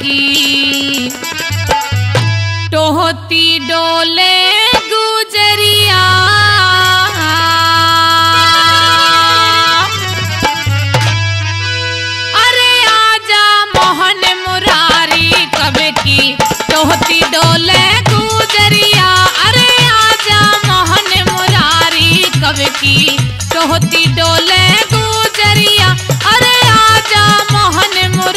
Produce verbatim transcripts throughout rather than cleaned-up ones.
की टोहती डोले गुजरिया अरे आजा मोहन मुरारी कब की टोहती डोले गुजरिया अरे आजा मोहन मुरारी कब की टोहती डोले गुजरिया अरे आजा मोहन मुरारी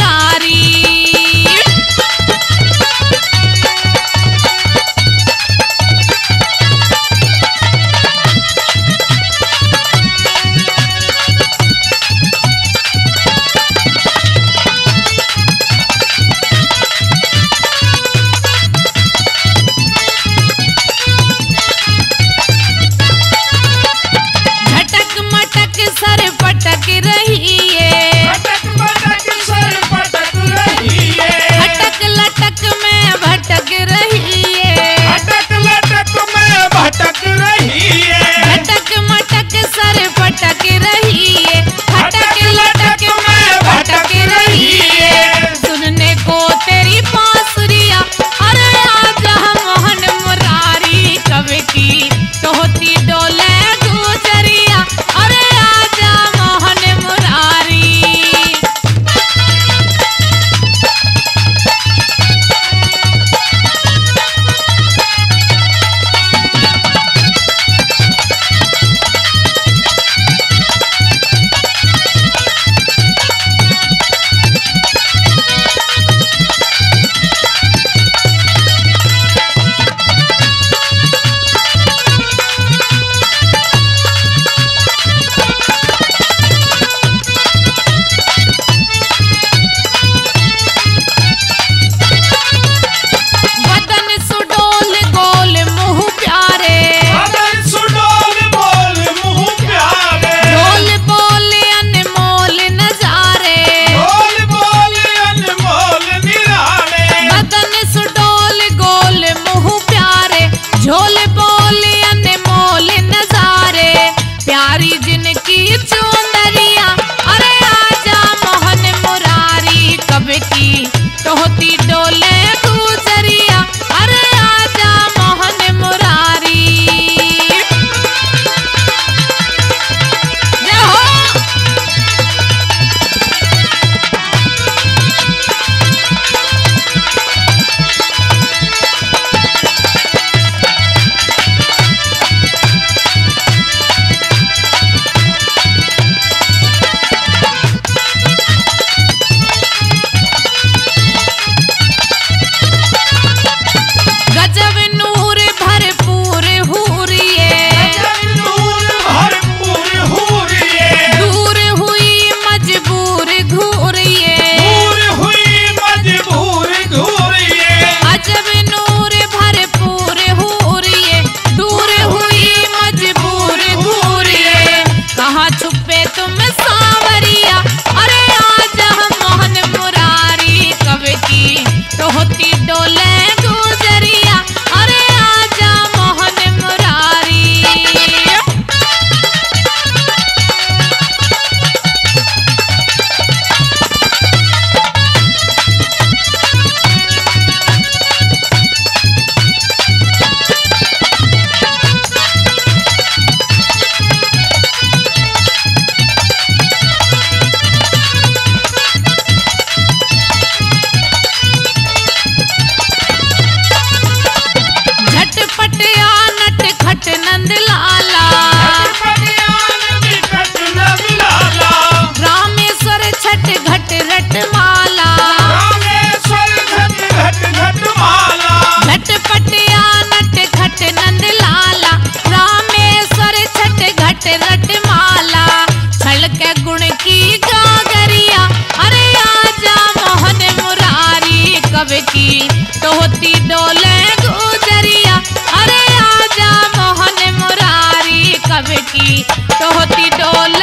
टोहती डोले